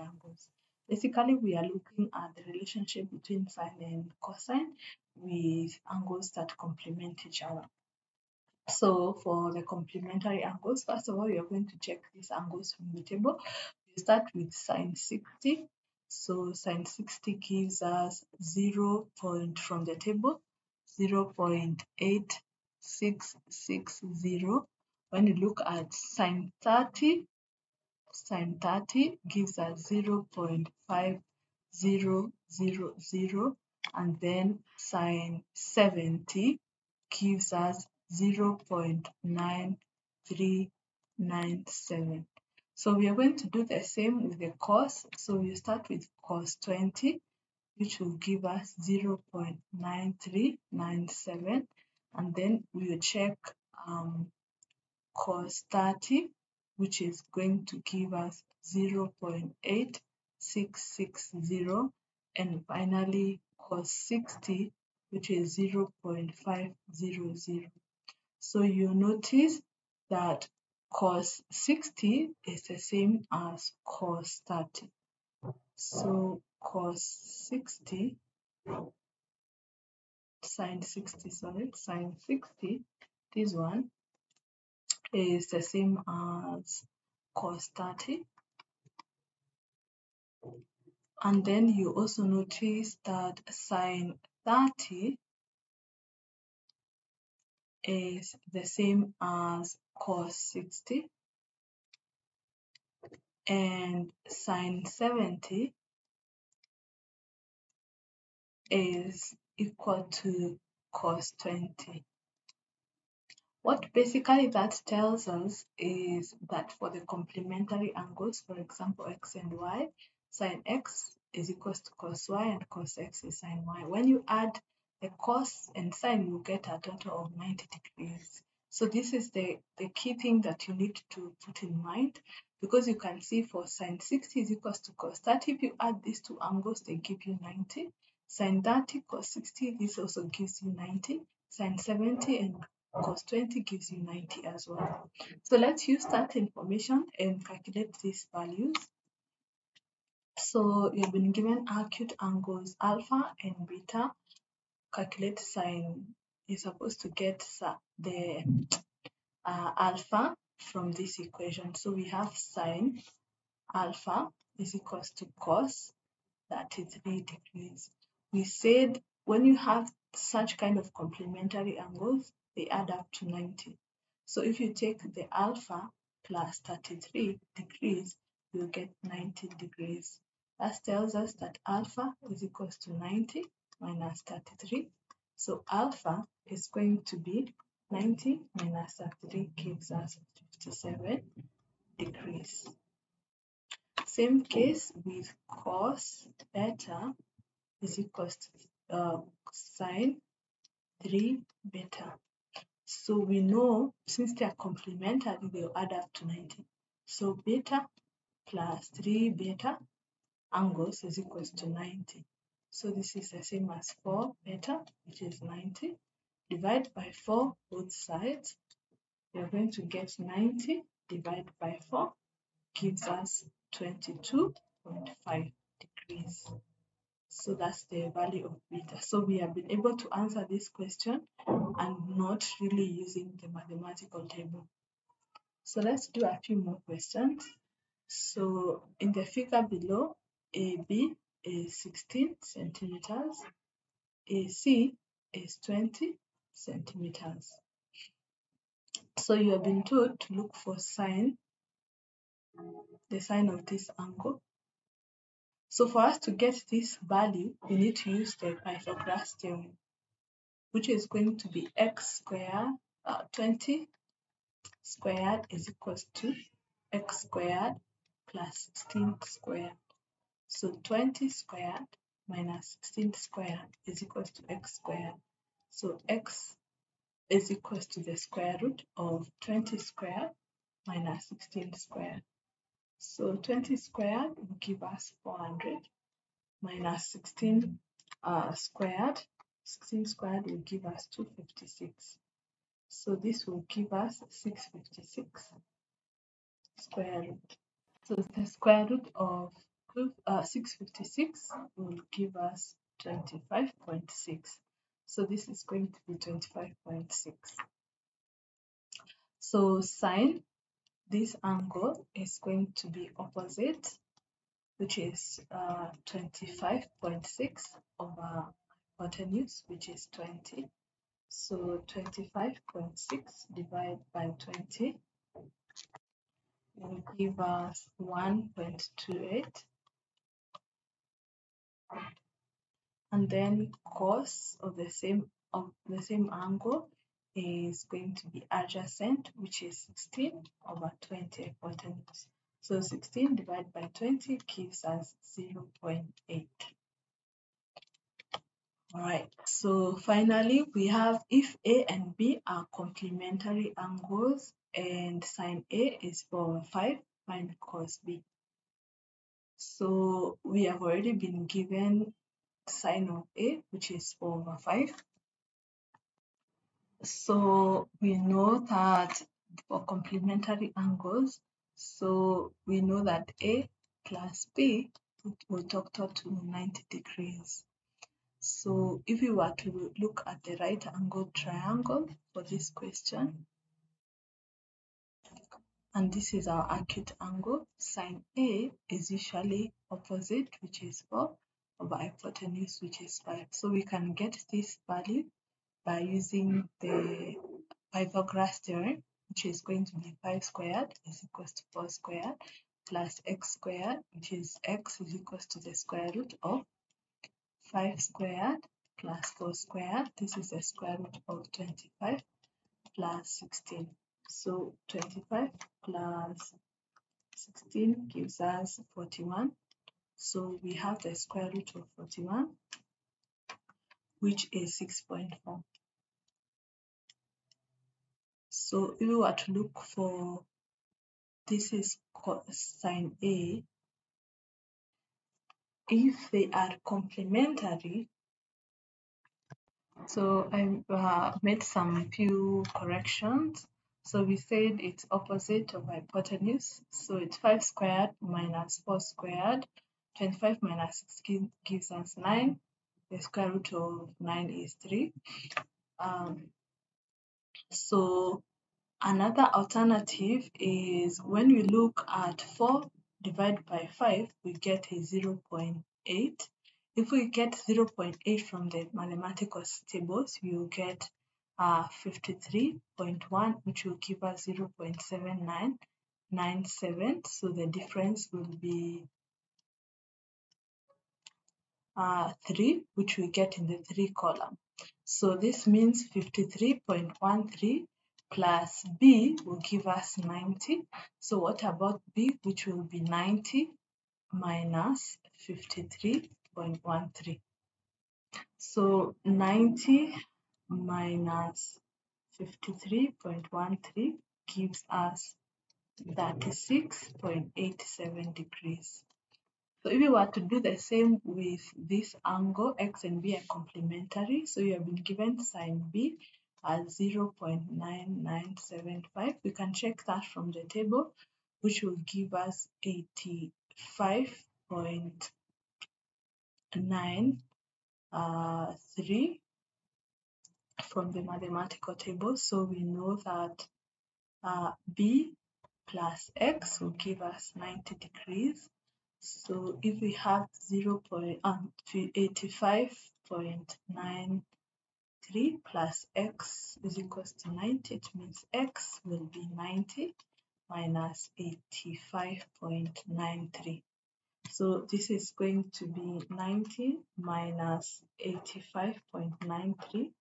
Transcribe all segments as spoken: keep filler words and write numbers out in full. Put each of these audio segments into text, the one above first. triangles. Basically, we are looking at the relationship between sine and cosine with angles that complement each other. So for the complementary angles, first of all, we are going to check these angles from the table. We start with sine sixty. So sine sixty gives us zero point from the table, zero point eight six six zero. When you look at sine thirty, sine thirty gives us zero point five zero zero zero, and then sine seventy gives us zero point nine three nine seven. So we are going to do the same with the cos. So we start with cos twenty, which will give us zero point nine three nine seven, and then we will check um, cos thirty, which is going to give us zero point eight six six zero, and finally cos sixty, which is zero point five zero zero. So you notice that cos sixty is the same as cos thirty. So cos sixty, sine sixty, sorry, sine sixty, this one is the same as cos thirty. And then you also notice that sine thirty is the same as cos sixty, and sine seventy is equal to cos twenty. What basically that tells us is that for the complementary angles, for example x and y, sine x is equal to cos y, and cos x is sine y. When you add the cos and sine, you get a total of ninety degrees. So this is the, the key thing that you need to put in mind, because you can see for sine sixty is equal to cos thirty. If you add these two angles, they give you ninety. Sine thirty, cos sixty, this also gives you ninety. Sine seventy and cos twenty gives you ninety as well. So let's use that information and calculate these values. So you've been given acute angles alpha and beta. Calculate sine. You're supposed to get the uh, alpha from this equation. So we have sine alpha is equal to cos thirty-three degrees. We said when you have such kind of complementary angles, they add up to ninety. So if you take the alpha plus thirty-three degrees, you'll get ninety degrees. That tells us that alpha is equal to ninety minus thirty-three. So alpha is going to be ninety minus thirty-three gives us fifty-seven degrees. Same case with cos beta is equal to uh, sine three beta. So we know since they are complementary, they'll add up to ninety. So beta plus three beta angles is equal to ninety. So this is the same as four beta, which is ninety. Divide by four both sides. We are going to get ninety divided by four gives us twenty-two point five degrees. So that's the value of beta. So we have been able to answer this question and not really using the mathematical table. So let's do a few more questions. So in the figure below, A B is sixteen centimeters, A C is twenty centimeters. So you have been told to look for sine, the sine of this angle. So for us to get this value, we need to use the Pythagoras theorem, which is going to be x squared, uh, twenty squared is equal to x squared plus sixteen squared. So twenty squared minus sixteen squared is equal to x squared. So x is equal to the square root of twenty squared minus sixteen squared. So twenty squared will give us four hundred minus sixteen uh, squared. sixteen squared will give us two hundred fifty-six. So this will give us six hundred fifty-six square root. So the square root of uh, six fifty-six will give us twenty-five point six. So this is going to be twenty-five point six. So sine, this angle is going to be opposite, which is uh, twenty-five point six over hypotenuse, which is twenty. So twenty-five point six divided by twenty will give us one point two eight. And then cos of the same of the same angle is going to be adjacent, which is sixteen over twenty hypotenuse. So sixteen divided by twenty gives us zero point eight. All right, so finally we have if A and B are complementary angles and sine A is four over five, find cos B. So we have already been given sine of A, which is four over five. So we know that for complementary angles, so we know that A plus B will total to ninety degrees. So if we were to look at the right angle triangle for this question, and this is our acute angle, sine A is usually opposite, which is four, over hypotenuse, which is five. So we can get this value by using the Pythagoras theorem, which is going to be five squared is equals to four squared plus x squared, which is x is equals to the square root of five squared plus four squared. This is the square root of twenty-five plus sixteen. So twenty-five plus sixteen gives us forty-one. So we have the square root of forty-one, which is six point four. So if we were to look for, this is sine A, if they are complementary, so I uh, made some few corrections. So we said it's opposite of hypotenuse, so it's five squared minus four squared. twenty-five minus sixteen gives us nine. The square root of nine is three. Um, so another alternative is when we look at four divided by five, we get a zero point eight. If we get zero point eight from the mathematical tables, we will get uh, fifty-three point one, which will give us zero point seven nine nine seven. So the difference will be Uh, three, which we get in the three column. So this means fifty-three point one three plus B will give us ninety. So what about B, which will be ninety minus fifty-three point one three? So ninety minus fifty-three point one three gives us thirty-six point eight seven degrees. So if you were to do the same with this angle, X and B are complementary. So you have been given sine B as zero point nine nine seven five. We can check that from the table, which will give us eighty-five point nine three from the mathematical table. So we know that uh, B plus X will give us ninety degrees. So if we have zero point eight five point nine three plus X is equals to ninety, it means X will be ninety minus eighty-five point nine three. So this is going to be ninety minus eighty-five point nine three,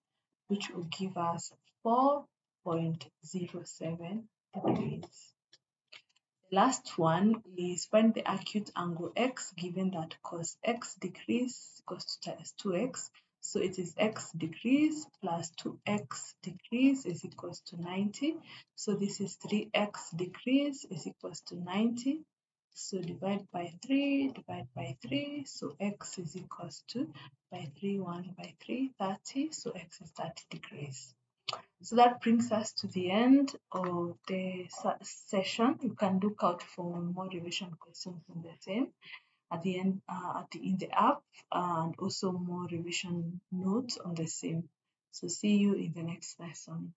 which will give us four point zero seven degrees. Last one is find the acute angle X given that cos X degrees equals to two x. So it is X degrees plus two x degrees is equals to ninety. So this is three x degrees is equals to ninety. So divide by three, divide by three. So X is equals to by three, one by three, thirty. So X is thirty degrees. So that brings us to the end of the session. You can look out for more revision questions in the same. at the end uh, at the, in the app, and also more revision notes on the same. So see you in the next lesson.